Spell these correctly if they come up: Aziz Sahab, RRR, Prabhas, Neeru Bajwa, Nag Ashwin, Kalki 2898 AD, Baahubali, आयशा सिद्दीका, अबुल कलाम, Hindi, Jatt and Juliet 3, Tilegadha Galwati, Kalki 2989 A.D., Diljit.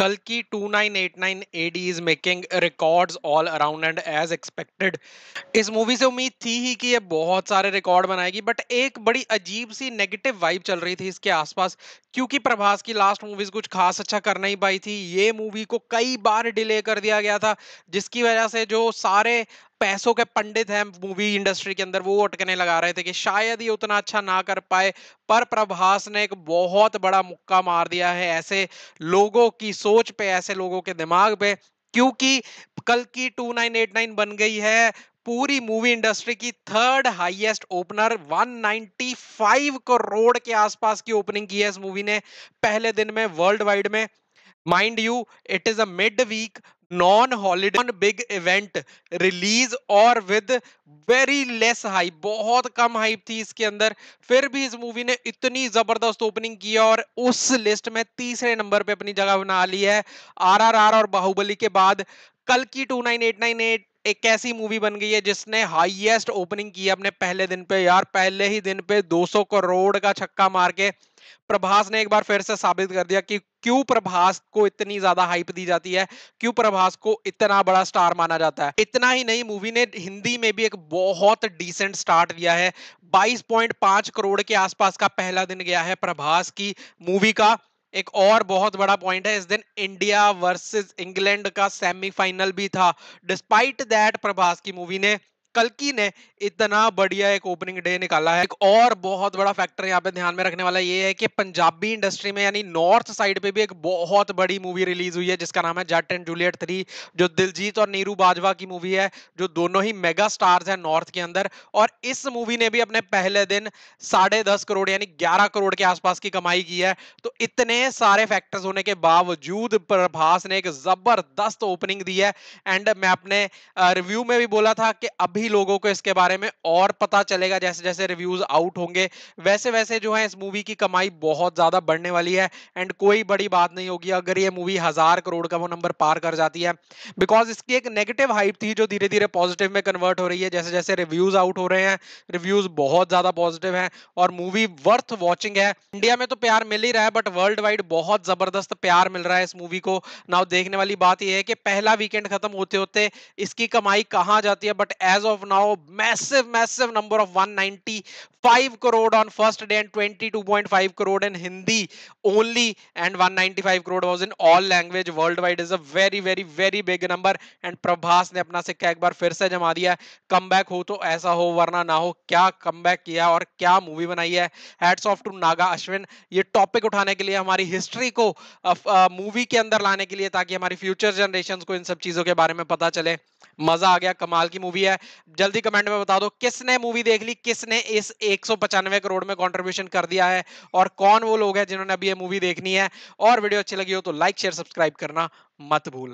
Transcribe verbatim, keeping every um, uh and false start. Kalki two nine eight nine A D is making records all around and as expected. इस movie से उम्मीद थी ही कि ये बहुत सारे रिकॉर्ड बनाएगी, बट एक बड़ी अजीब सी नेगेटिव वाइब चल रही थी इसके आसपास, क्योंकि प्रभास की लास्ट मूवीज कुछ खास अच्छा कर नहीं पाई थी। ये मूवी को कई बार डिले कर दिया गया था, जिसकी वजह से जो सारे पैसों के पंडित हैं मूवी इंडस्ट्री के अंदर वो अटकने लगा रहे थे कि शायद ये उतना अच्छा ना कर पाए। पर प्रभास ने एक बहुत बड़ा मुक्का मार दिया है ऐसे लोगों की सोच पे, ऐसे लोगों के दिमाग पे, क्योंकि कल्कि टू नाइन एट नाइन बन गई है पूरी मूवी इंडस्ट्री की थर्ड हाईएस्ट ओपनर। एक सौ पचानवे करोड़ के आसपास की ओपनिंग की है इस मूवी ने पहले दिन में वर्ल्ड वाइड में। Mind you, it is a mid week non holiday big event release और विद वेरी लेस हाइप, बहुत कम हाइप थी इसके अंदर। फिर भी इस मूवी ने इतनी जबरदस्त ओपनिंग की और उस लिस्ट में तीसरे नंबर पे अपनी जगह बना ली है। आरआरआर और बाहुबली के बाद कल्कि टू नाइन एट नाइन एक ऐसी मूवी बन गई है जिसने हाईएस्ट ओपनिंग की है अपने पहले दिन पे। यार पहले ही दिन पे दो सौ करोड़ का छक्का मार के प्रभास ने एक बार फिर से साबित कर दिया कि क्यों प्रभास को इतनी ज्यादा हाइप दी जाती है, क्यों प्रभास को इतना बड़ा स्टार माना जाता है। इतना ही नहीं, मूवी ने हिंदी में भी एक बहुत डिसेंट स्टार्ट दिया है। बाईस पॉइंट पाँच करोड़ के आसपास का पहला दिन गया है प्रभास की मूवी का। एक और बहुत बड़ा पॉइंट है, इस दिन इंडिया वर्सेस इंग्लैंड का सेमीफाइनल भी था। डिस्पाइट दैट प्रभास की मूवी ने, कल्कि ने इतना बढ़िया एक ओपनिंग डे निकाला है। एक और बहुत बड़ा फैक्टर यहाँ पे ध्यान में रखने वाला ये है कि पंजाबी इंडस्ट्री में यानी नॉर्थ साइड पे भी एक बहुत बड़ी मूवी रिलीज हुई है जिसका नाम है जट एंड जूलियट थ्री, जो दिलजीत और नीरू बाजवा की मूवी है, जो दोनों ही मेगा स्टार्स हैं नॉर्थ के अंदर। और इस मूवी ने भी अपने पहले दिन साढ़े दस करोड़ यानी ग्यारह करोड़ के आसपास की कमाई की है। तो इतने सारे फैक्टर्स होने के बावजूद प्रभास ने एक जबरदस्त ओपनिंग दी है। एंड मैं अपने रिव्यू में भी बोला था कि अभी लोगों को इसके बारे में और पता चलेगा जैसे जैसे रिव्यूज आउट होंगे, वैसे वैसे जो है इस मूवी की कमाई बहुत ज्यादा बढ़ने वाली है। एंड कोई बड़ी बात नहीं होगी अगर ये मूवी हजार करोड़ का वो नंबर पार कर जाती है, बिकॉज इसकी एक नेगेटिव हाइप थी जो धीरे धीरे पॉजिटिव में कन्वर्ट हो रही है जैसे जैसे रिव्यूज आउट हो रहे हैं। रिव्यूज बहुत ज्यादा पॉजिटिव है और मूवी वर्थ वॉचिंग है। इंडिया में तो प्यार मिल ही रहा है, बट वर्ल्ड वाइड बहुत जबरदस्त प्यार मिल रहा है इस मूवी को। नाउ देखने वाली बात यह है कि पहला वीकेंड खत्म होते होते इसकी कमाई कहां जाती है, but as of now massive massive number of one ninety-five crore on first day and twenty-two point five crore in Hindi only, and one ninety-five crore was in all language worldwide is a very very very big number. and Prabhas ने अपना सिक्का एक बार फिर से जमा दिया। comeback हो तो ऐसा हो वरना ना हो, क्या comeback किया और क्या मूवी बनाई है। hats off to Naga Ashwin ये टॉपिक उठाने के लिए, हमारी हिस्ट्री को मूवी के अंदर लाने के लिए, ताकि हमारी फ्यूचर जनरेशन को इन सब चीजों के बारे में पता चले। मजा आ गया, कमाल की मूवी है। जल्दी कमेंट में बता दो किसने मूवी देख ली, किसने इस एक सौ पचानवे करोड़ में कंट्रीब्यूशन कर दिया है और कौन वो लोग हैं जिन्होंने अभी ये मूवी देखनी है। और वीडियो अच्छी लगी हो तो लाइक शेयर सब्सक्राइब करना मत भूलना।